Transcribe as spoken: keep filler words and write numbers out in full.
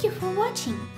Thank you for watching.